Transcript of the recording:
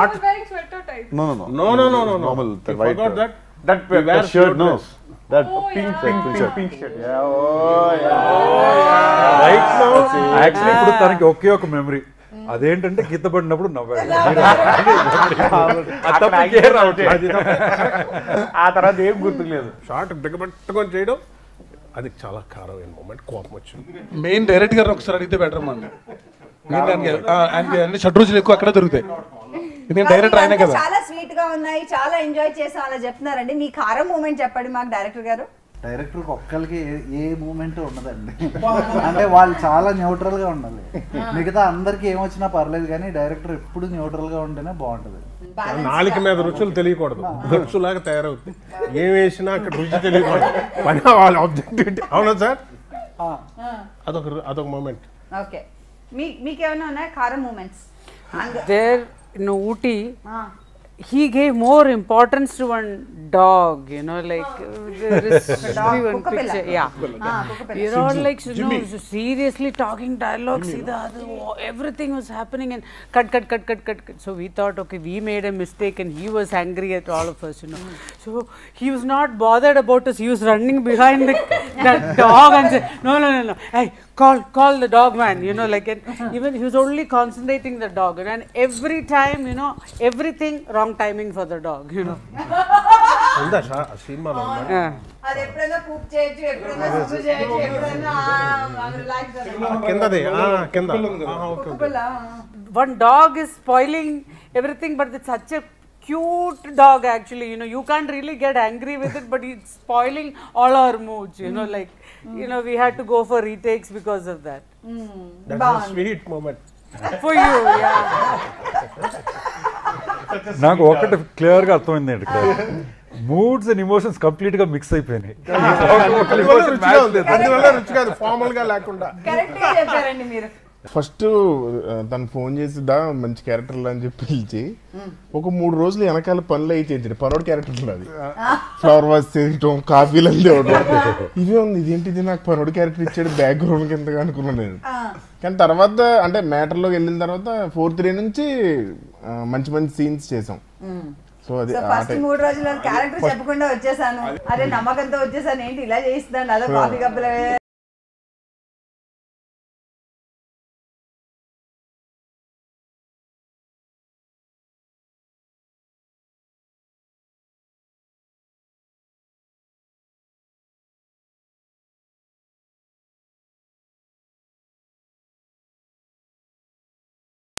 art. He was wearing sweater type. No. Normal. You forgot that. That shirt, no. That pink shirt. Yeah, oh yeah. Right now, actually, I put a okay memory. అదేంటంటే గీత పడినప్పుడు నవ్వాడు ఆ తర్వాత ఏం గుర్తులేదు short బిగబట్టుకొని చేయడం అది చాలా ఖరాబైన మూమెంట్ కోపం వచ్చింది మెయిన్ డైరెక్టర్ గారు ఒకసారి అడిగితే బెటర్ అన్నాడు అంటే షట్ రోజులు ఎక్కువ అక్కడ దొరుకుతాయి డైరెక్టర్ అయినా కదా చాలా స్వీట్ గా ఉన్నాయి చాలా ఎంజాయ్ చేసాం అలా చెప్తున్నారండి మీ ఖారం మూమెంట్ చెప్పండి మాకు డైరెక్టర్ గారు డైరెక్టర్ ఒక్కళ్ళకి ఏ మూమెంట్ ఉండదండి అంటే వాళ్ళు చాలా న్యూట్రల్గా ఉండాలి మిగతా అందరికి ఏమొచ్చినా పర్లేదు కానీ డైరెక్టర్ ఎప్పుడు న్యూట్రల్గా ఉంటేనే బాగుంటుంది నాలుగు మీద రుచులు తెలియకూడదు రుచులాగా తయారవుతుంది ఏం వేసినా అక్కడ రుచి తెలియకూడదు పని వాళ్ళ ఆబ్జెక్టివిటీ అవునా సార్ అదొక మూమెంట్ ఓకే మీకేమైనా ఉన్నాయా కారం moments there in Ooty He gave more importance to one dog, there is dog, one picture, yeah. We're all like, seriously talking dialogues, everything was happening and cut. So we thought, okay, we made a mistake and he was angry at all of us, So he was not bothered about us, he was running behind that dog and said, no, hey, call the dog man, and even he was only concentrating the dog and every time, everything wrong timing for the dog, Unda Ashima Lama. One dog is spoiling everything, but it's such a cute dog actually, you can't really get angry with it, but it's spoiling all our moods, we had to go for retakes because of that. That's a sweet moment. For you, yeah. నాకు ఒకటి clear గా అర్థమైంది moods and emotions complete గా mix అయిపోయినాయి first తను phone చేసి మంచి character అని చెప్పి పిలిచి ఒక 3 రోజులు వెనకాల పనులు అయి చేయించండి పరోడ్ క్యారెక్టర్లు అది ఫ్లవర్ వాష్ చేయటం కాఫీలు అంది ఇవే ఉంది ఇదేంటిది నాకు పరోడ్ క్యారెక్టర్ ఇచ్చాడు బ్యాక్గ్రౌండ్ కింద అనుకున్నాను నేను కానీ తర్వాత అంటే మ్యాటర్లోకి వెళ్ళిన తర్వాత 4-3 నుంచి మంచి సీన్స్ చేసాం సో అది ఫస్ట్ 3 రోజులు క్యారెక్టర్ చెప్పకుండా వచ్చేసాను అదే నమ్మకంతో వచ్చేసాను ఏంటి ఇలా చేయిస్తాను అదో కాఫీ కప్పులే